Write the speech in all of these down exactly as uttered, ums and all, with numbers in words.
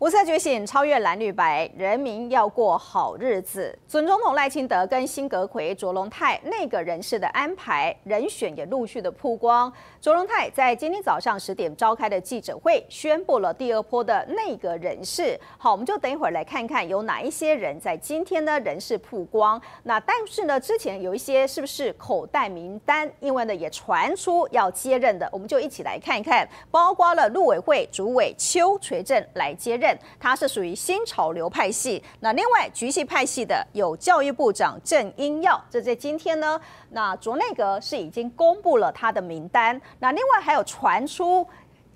无色觉醒，超越蓝绿白，人民要过好日子。准总统赖清德跟辛格奎、卓荣泰内阁人士的安排人选也陆续的曝光。卓荣泰在今天早上十点召开的记者会，宣布了第二波的内阁人士。好，我们就等一会儿来看看有哪一些人在今天呢人事曝光。那但是呢，之前有一些是不是口袋名单，因为呢也传出要接任的，我们就一起来看一看，包括了陆委会主委邱垂正来接任。 他是属于新潮流派系，那另外局系派系的有教育部长郑英耀，这在今天呢，那卓内阁是已经公布了他的名单，那另外还有传出。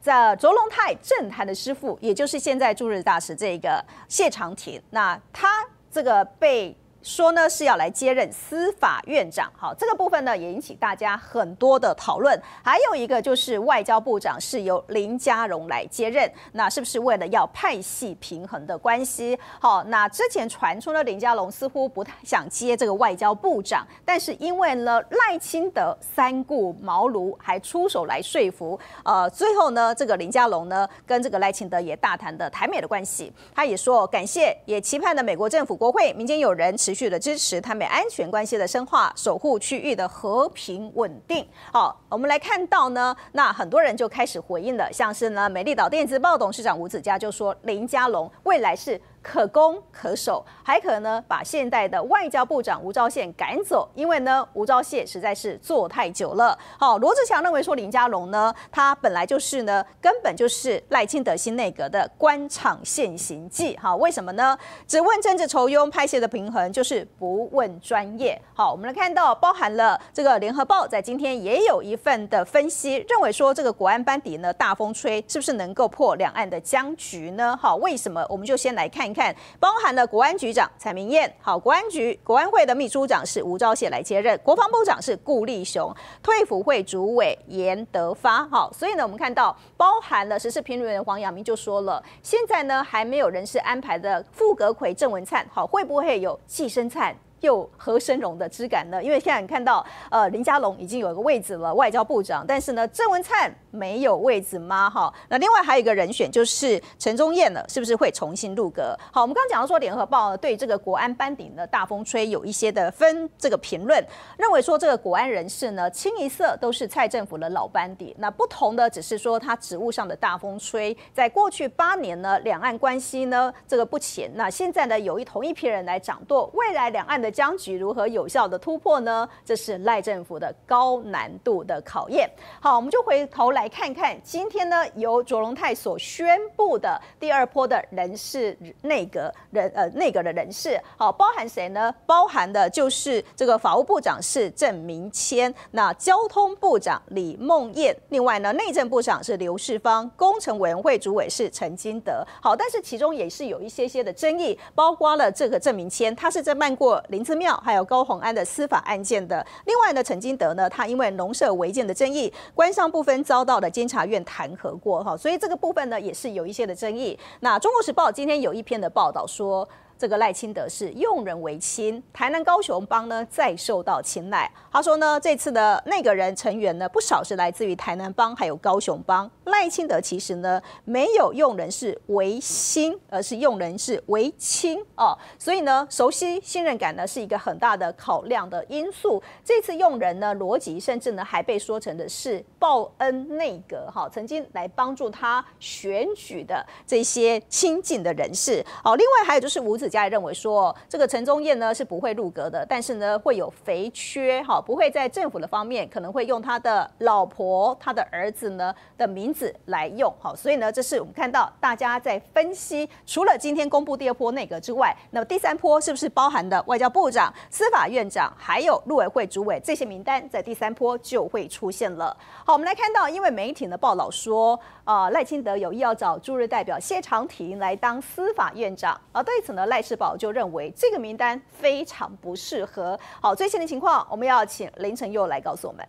在卓荣泰政坛的师傅，也就是现在驻日大使这个谢长廷，那他这个被说呢是要来接任司法院长，好，这个部分呢也引起大家很多的讨论。还有一个就是外交部长是由林佳龙来接任，那是不是为了要派系平衡的关系？好，那之前传出呢林佳龙似乎不太想接这个外交部长，但是因为呢赖清德三顾茅庐，还出手来说服，呃，最后呢。 这个林佳龙呢，跟这个赖清德也大谈的台美的关系，他也说感谢，也期盼的美国政府、国会、民间友人持续的支持台美安全关系的深化，守护区域的和平稳定。好，我们来看到呢，那很多人就开始回应了，像是呢美丽岛电子报董事长吴子嘉就说，林佳龙未来是。 可攻可守，还可呢把现代的外交部长吴钊燮赶走，因为呢吴钊燮实在是做太久了。好，罗志祥认为说林佳龙呢，他本来就是呢，根本就是赖清德新内阁的官场现行记。好，为什么呢？只问政治酬庸派系的平衡，就是不问专业。好，我们来看到包含了这个联合报在今天也有一份的分析，认为说这个国安班底呢大风吹，是不是能够破两岸的僵局呢？好，为什么？我们就先来看。 看，包含了国安局长蔡明彥，好，国安局国安会的秘书长是吴钊燮来接任，国防部长是顾立雄，退辅会主委严德发，好，所以呢，我们看到包含了时事评论员黄阳明就说了，现在呢还没有人事安排的傅格奎、郑文灿，好，会不会有寄生灿？ 又何生荣的质感呢？因为现在你看到，呃，林佳龙已经有一个位置了，外交部长，但是呢，郑文灿没有位置吗？哈，那另外还有一个人选就是陈宗彦了，是不是会重新入阁？好，我们刚刚讲到说，联合报呢对这个国安班底呢大风吹有一些的分这个评论，认为说这个国安人士呢清一色都是蔡政府的老班底，那不同的只是说他职务上的大风吹，在过去八年呢，两岸关系呢这个不浅，那现在呢有一同一批人来掌舵，未来两岸的。 僵局如何有效的突破呢？这是赖政府的高难度的考验。好，我们就回头来看看今天呢，由卓荣泰所宣布的第二波的人事内阁人呃内阁的人事，好，包含谁呢？包含的就是这个法务部长是郑明谦，那交通部长李孟谚，另外呢内政部长是刘世芳，工程委员会主委是陈金德。好，但是其中也是有一些些的争议，包括了这个郑明谦，他是在办过林。 林姿妙还有高虹安的司法案件的，另外呢，陈金德呢，他因为农舍违建的争议，官商部分遭到了监察院弹劾过哈，所以这个部分呢也是有一些的争议。那《中国时报》今天有一篇的报道说。 这个赖清德是用人唯亲，台南高雄帮呢再受到青睐。他说呢，这次的内阁人成员呢不少是来自于台南帮还有高雄帮。赖清德其实呢没有用人是唯心，而是用人是唯亲哦。所以呢，熟悉信任感呢是一个很大的考量的因素。这次用人呢逻辑，甚至呢还被说成的是报恩内阁哈、哦，曾经来帮助他选举的这些亲近的人士。好、哦，另外还有就是吴子。 家也认为说，这个陈宗彦呢是不会入阁的，但是呢会有肥缺哈，不会在政府的方面可能会用他的老婆、他的儿子呢的名字来用哈，所以呢这是我们看到大家在分析，除了今天公布第二波内阁之外，那么第三波是不是包含的外交部长、司法院长还有陆委会主委这些名单，在第三波就会出现了。好，我们来看到，因为媒体的报道说，呃赖清德有意要找驻日代表谢长廷来当司法院长，而对此呢赖。 世宝就认为这个名单非常不适合。好，最新的情况我们要请林承佑来告诉我们。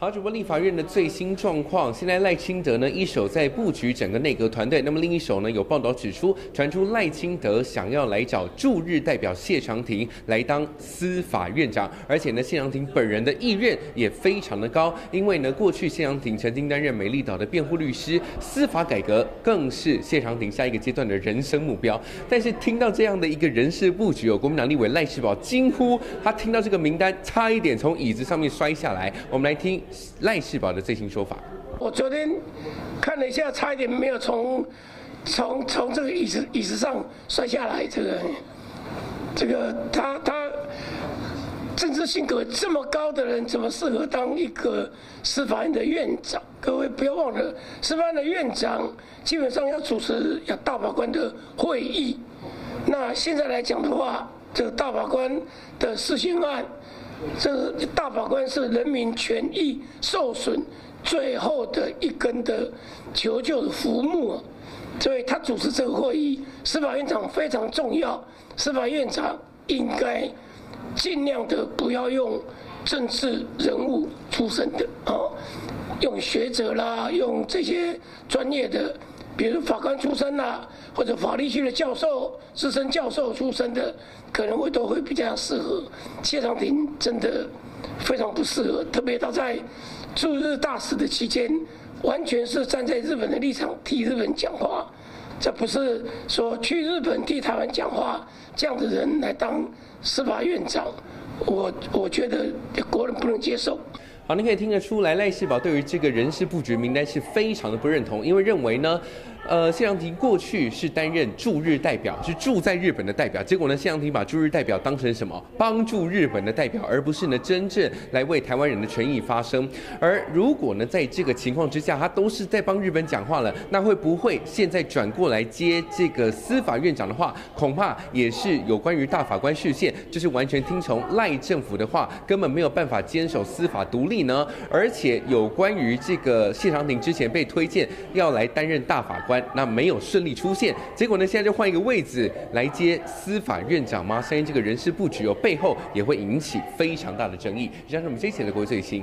好，主播，立法院的最新状况，现在赖清德呢一手在布局整个内阁团队，那么另一手呢有报道指出，传出赖清德想要来找驻日代表谢长廷来当司法院长，而且呢谢长廷本人的意愿也非常的高，因为呢过去谢长廷曾经担任美丽岛的辩护律师，司法改革更是谢长廷下一个阶段的人生目标。但是听到这样的一个人事布局，有国民党立委赖士葆惊呼，他听到这个名单差一点从椅子上面摔下来。我们来听赖士葆的最新说法。我昨天看了一下，差一点没有从从从这个椅子椅子上摔下来。这个这个他他政治性格这么高的人，怎么适合当一个司法院的院长？各位不要忘了，司法院的院长基本上要主持要大法官的会议。那现在来讲的话，这个大法官的释宪案。这大法官是人民权益受损最后的一根的求救的浮木、啊，所以他主持这个会议，司法院长非常重要。司法院长应该尽量的不要用政治人物出身的啊，用学者啦，用这些专业的，比如法官出身啦，或者法律系的教授、资深教授出身的，可能会都会比较适合。谢长廷真的非常不适合，特别他在驻日大使的期间，完全是站在日本的立场替日本讲话，这不是说去日本替台湾讲话，这样的人来当司法院长，我我觉得国人不能接受。好，你可以听得出来，赖士葆对于这个人事布局名单是非常的不认同，因为认为呢，呃，谢长廷过去是担任驻日代表，是驻在日本的代表，结果呢，谢长廷把驻日代表当成什么？帮助日本的代表，而不是呢真正来为台湾人的权益发声。而如果呢，在这个情况之下，他都是在帮日本讲话了，那会不会现在转过来接这个司法院长的话，恐怕也是有关于大法官视线，就是完全听从赖政府的话，根本没有办法坚守司法独立。呢，而且有关于这个谢长廷之前被推荐要来担任大法官，那没有顺利出现，结果呢，现在就换一个位置来接司法院长吗？相信这个人事布局哦，背后也会引起非常大的争议。以上是我们这一期的国际最新。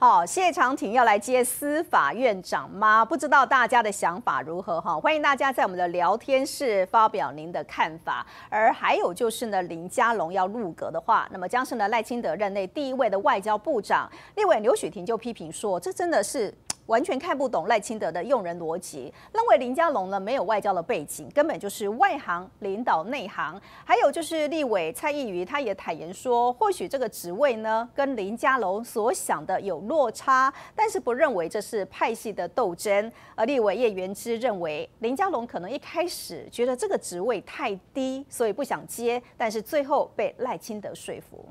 好，谢长廷要来接司法院长吗？不知道大家的想法如何哈？欢迎大家在我们的聊天室发表您的看法。而还有就是呢，林佳龙要入阁的话，那么将是呢赖清德任内第一位的外交部长。立委刘许婷就批评说，这真的是完全看不懂赖清德的用人逻辑，认为林佳龙呢没有外交的背景，根本就是外行领导内行。还有就是立委蔡易餘，他也坦言说，或许这个职位呢跟林佳龙所想的有落差，但是不认为这是派系的斗争。而立委叶元之认为，林佳龙可能一开始觉得这个职位太低，所以不想接，但是最后被赖清德说服。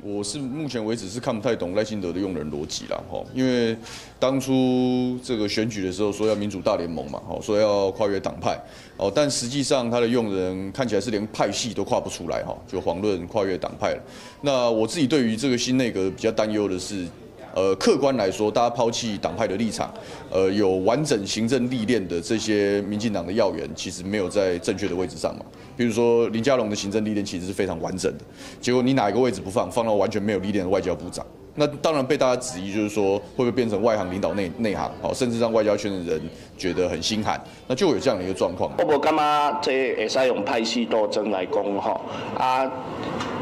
我是目前为止是看不太懂赖清德的用人逻辑啦，哈，因为当初这个选举的时候说要民主大联盟嘛，哦，说要跨越党派，哦，但实际上他的用人看起来是连派系都跨不出来，哈，就遑论跨越党派了。那我自己对于这个新内阁比较担忧的是，呃，客观来说，大家抛弃党派的立场，呃，有完整行政历练的这些民进党的要员，其实没有在正确的位置上嘛。比如说林佳龙的行政历练其实是非常完整的，结果你哪一个位置不放，放到完全没有历练的外交部长，那当然被大家质疑，就是说会不会变成外行领导内内行，好，甚至让外交圈的人觉得很心寒，那就有这样的一个状况。我感觉这会使用派系斗争来讲吼啊。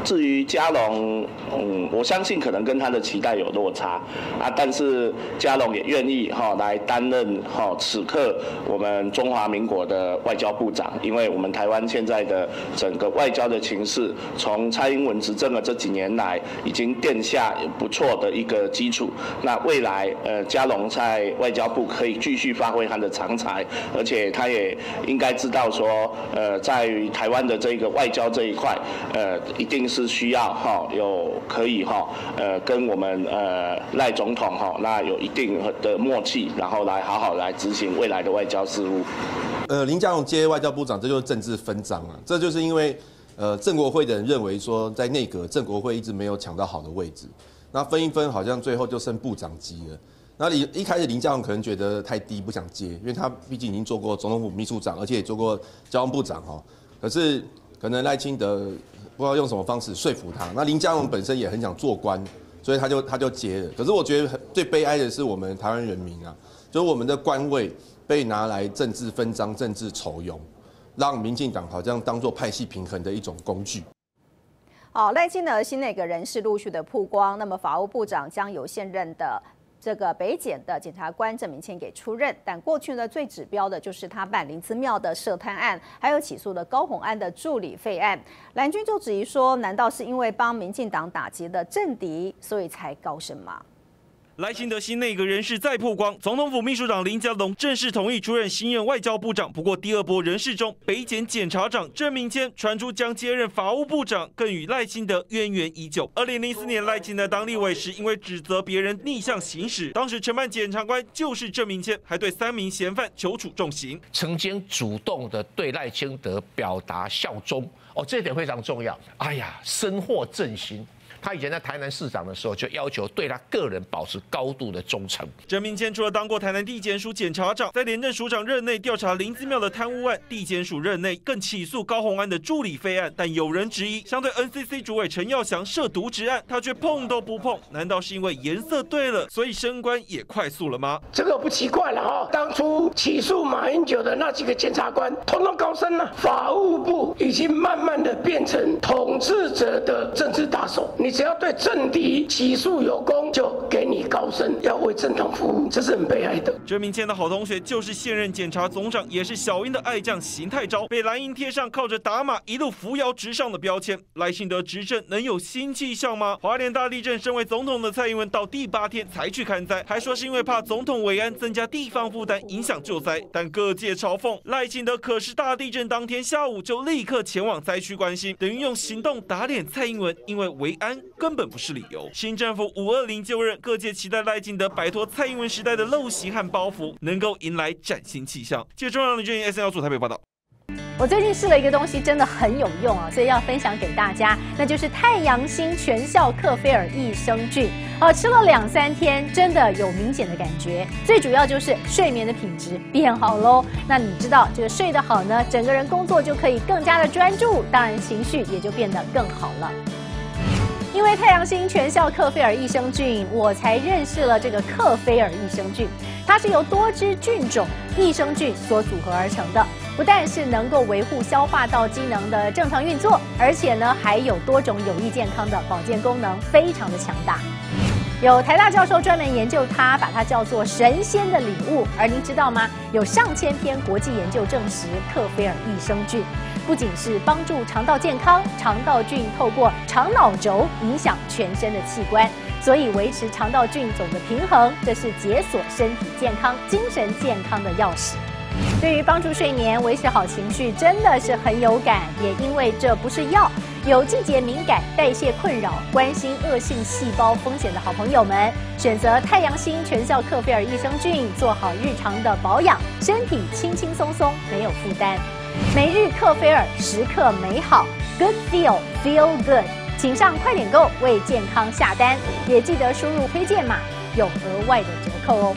至于佳龙，嗯，我相信可能跟他的期待有落差啊，但是佳龙也愿意哈、哦、来担任哈、哦、此刻我们中华民国的外交部长，因为我们台湾现在的整个外交的情势，从蔡英文执政的这几年来，已经奠下不错的一个基础。那未来呃，佳龙在外交部可以继续发挥他的长才，而且他也应该知道说，呃，在台湾的这个外交这一块，呃，一定是。是需要哈有可以哈呃跟我们呃赖总统哈那有一定的默契，然后来好好来执行未来的外交事务。呃，林佳龙接外交部长，这就是政治分赃啊！这就是因为呃郑国辉的人认为说在内阁郑国辉一直没有抢到好的位置，那分一分好像最后就剩部长级了。那你一开始林佳龙可能觉得太低不想接，因为他毕竟已经做过总统府秘书长，而且也做过交通部长哈。可是可能赖清德。不知道用什么方式说服他。那林佳龙本身也很想做官，所以他就他就接了。可是我觉得最悲哀的是我们台湾人民啊，就是我们的官位被拿来政治分赃、政治酬庸，让民进党好像当做派系平衡的一种工具。 好，赖清德新内阁人士陆续的曝光，那么法务部长将由现任的这个北检的检察官郑明谦给出任，但过去呢最指标的就是他办林姿妙的涉贪案，还有起诉的高虹安的助理费案。蓝军就质疑说，难道是因为帮民进党打击的政敌，所以才高升吗？ 赖清德新内阁人士再曝光，总统府秘书长林佳龙正式同意出任新任外交部长。不过，第二波人事中，北检检察长郑明谦传出将接任法务部长，更与赖清德渊源已久。二零零四年赖清德当立委时，因为指责别人逆向行使，当时承办检察官就是郑明谦，还对三名嫌犯求处重刑。曾经主动的对赖清德表达效忠，哦，这点非常重要。哎呀，深获震惊。 他以前在台南市长的时候，就要求对他个人保持高度的忠诚。郑明谦除了当过台南地检署检察长，在廉政署长任内调查林姿妙的贪污案，地检署任内更起诉高虹安的助理费案。但有人质疑，相对 N C C 主委陈耀祥涉渎职案，他却碰都不碰，难道是因为颜色对了，所以升官也快速了吗？这个不奇怪了啊、哦！当初起诉马英九的那几个检察官，统统高升了。法务部已经慢慢的变成统治者的政治打手。 你只要对政敌起诉有功，就给你高升，要为政党服务，这是很悲哀的。郑明谦的好同学就是现任检察总长，也是小英的爱将邢泰昭，被蓝营贴上靠着打码一路扶摇直上的标签。赖清德执政能有新气象吗？花莲大地震，身为总统的蔡英文到第八天才去看灾，还说是因为怕总统维安增加地方负担，影响救灾。但各界嘲讽赖清德可是大地震当天下午就立刻前往灾区关心，等于用行动打脸蔡英文，因为维安 根本不是理由。新政府五二零就任，各界期待赖清德摆脱蔡英文时代的陋习和包袱，能够迎来崭新气象。记者中央的军营 S N L 驻台北报道。我最近试了一个东西，真的很有用啊，所以要分享给大家，那就是太阳星全效克菲尔益生菌。哦，吃了两三天，真的有明显的感觉。最主要就是睡眠的品质变好喽。那你知道这个睡得好呢，整个人工作就可以更加的专注，当然情绪也就变得更好了。 因为太阳星全效克菲尔益生菌，我才认识了这个克菲尔益生菌。它是由多支菌种益生菌所组合而成的，不但是能够维护消化道机能的正常运作，而且呢还有多种有益健康的保健功能，非常的强大。有台大教授专门研究它，把它叫做神仙的礼物。而您知道吗？有上千篇国际研究证实，克菲尔益生菌 不仅是帮助肠道健康，肠道菌透过肠脑轴影响全身的器官，所以维持肠道菌种的平衡，这是解锁身体健康、精神健康的钥匙。对于帮助睡眠、维持好情绪，真的是很有感。也因为这不是药，有季节敏感、代谢困扰、关心恶性细胞风险的好朋友们，选择太阳星全效克菲尔益生菌，做好日常的保养，身体轻轻松松，没有负担。 每日克菲尔，时刻美好 ，Good Feel Feel Good， 请上快点购为健康下单，也记得输入推荐码，有额外的折扣哦。